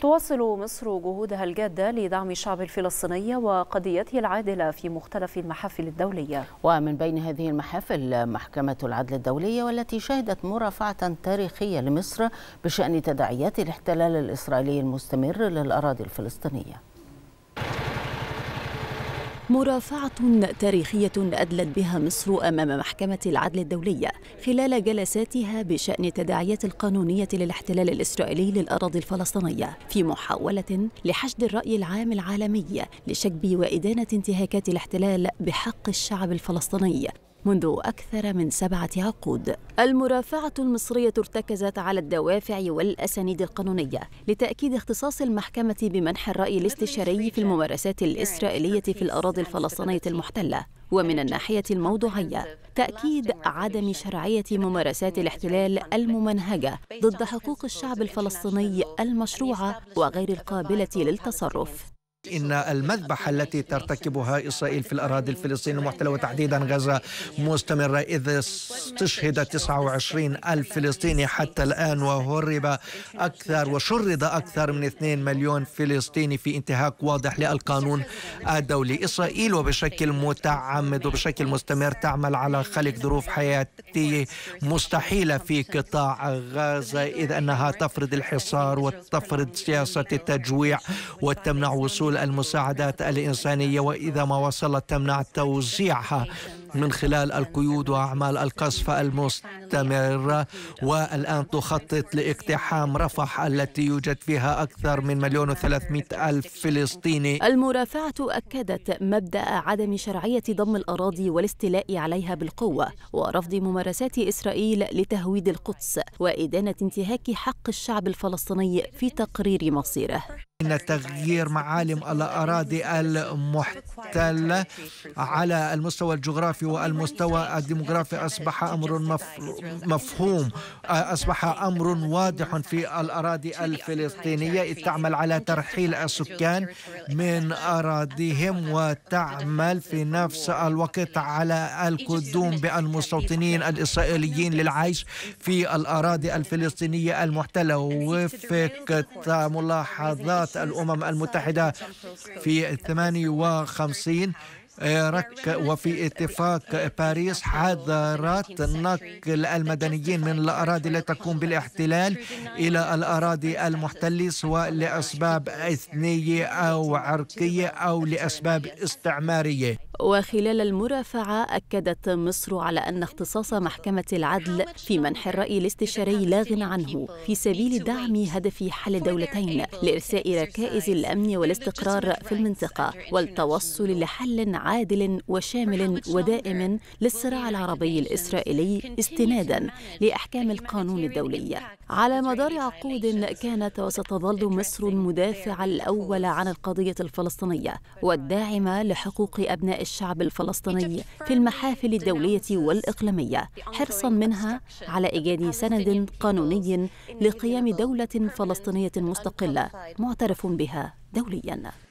تواصل مصر جهودها الجادة لدعم الشعب الفلسطيني وقضيته العادلة في مختلف المحافل الدولية. ومن بين هذه المحافل محكمة العدل الدولية، والتي شهدت مرافعة تاريخية لمصر بشأن تداعيات الاحتلال الإسرائيلي المستمر للأراضي الفلسطينية. مرافعة تاريخية أدلت بها مصر أمام محكمة العدل الدولية خلال جلساتها بشأن تداعيات القانونية للاحتلال الإسرائيلي للأراضي الفلسطينية، في محاولة لحشد الرأي العام العالمي لشكب وإدانة انتهاكات الاحتلال بحق الشعب الفلسطيني منذ أكثر من 7 عقود. المرافعة المصرية ارتكزت على الدوافع والأسانيد القانونية لتأكيد اختصاص المحكمة بمنح الرأي الاستشاري في الممارسات الإسرائيلية في الأراضي الفلسطينية المحتلة، ومن الناحية الموضوعية تأكيد عدم شرعية ممارسات الاحتلال الممنهجة ضد حقوق الشعب الفلسطيني المشروعة وغير القابلة للتصرف. إن المذبحة التي ترتكبها إسرائيل في الأراضي الفلسطينية المحتلة وتحديدا غزة مستمرة، إذ استشهد 29,000 فلسطيني حتى الآن، وهرب أكثر وشرد أكثر من 2 مليون فلسطيني في انتهاك واضح للقانون الدولي. إسرائيل وبشكل متعمد وبشكل مستمر تعمل على خلق ظروف حياتية مستحيلة في قطاع غزة، إذ أنها تفرض الحصار وتفرض سياسة التجويع وتمنع وصول المساعدات الإنسانية، وإذا ما وصلت تمنع توزيعها من خلال القيود وأعمال القصف المستمرة. والآن تخطط لاقتحام رفح التي يوجد فيها أكثر من 1,300,000 فلسطيني. المرافعة أكدت مبدأ عدم شرعية ضم الأراضي والاستيلاء عليها بالقوة، ورفض ممارسات إسرائيل لتهويد القدس وإدانة انتهاك حق الشعب الفلسطيني في تقرير مصيره. إن تغيير معالم الأراضي المحتلة على المستوى الجغرافي والمستوى الديموغرافي أصبح أمر مفهوم، أصبح أمر واضح في الأراضي الفلسطينية، إذ تعمل على ترحيل السكان من أراضيهم وتعمل في نفس الوقت على القدوم بالمستوطنين الإسرائيليين للعيش في الأراضي الفلسطينية المحتلة. وفق ملاحظات الأمم المتحدة في 58 وفي اتفاق باريس، حظرت نقل المدنيين من الأراضي التي تقوم بالاحتلال إلى الأراضي المحتلة، سواء لأسباب إثنية أو عرقية أو لأسباب استعمارية. وخلال المرافعة أكدت مصر على أن اختصاص محكمة العدل في منح الرأي الاستشاري لا غنى عنه في سبيل دعم هدف حل دولتين لإرساء ركائز الأمن والاستقرار في المنطقة والتوصل لحل عادل وشامل ودائم للصراع العربي الإسرائيلي استناداً لأحكام القانون الدولي. على مدار عقود كانت وستظل مصر المدافع الأول عن القضية الفلسطينية والداعمة لحقوق أبناء الشعب الفلسطيني في المحافل الدولية والإقليمية، حرصاً منها على إيجاد سند قانوني لقيام دولة فلسطينية مستقلة معترف بها دولياً.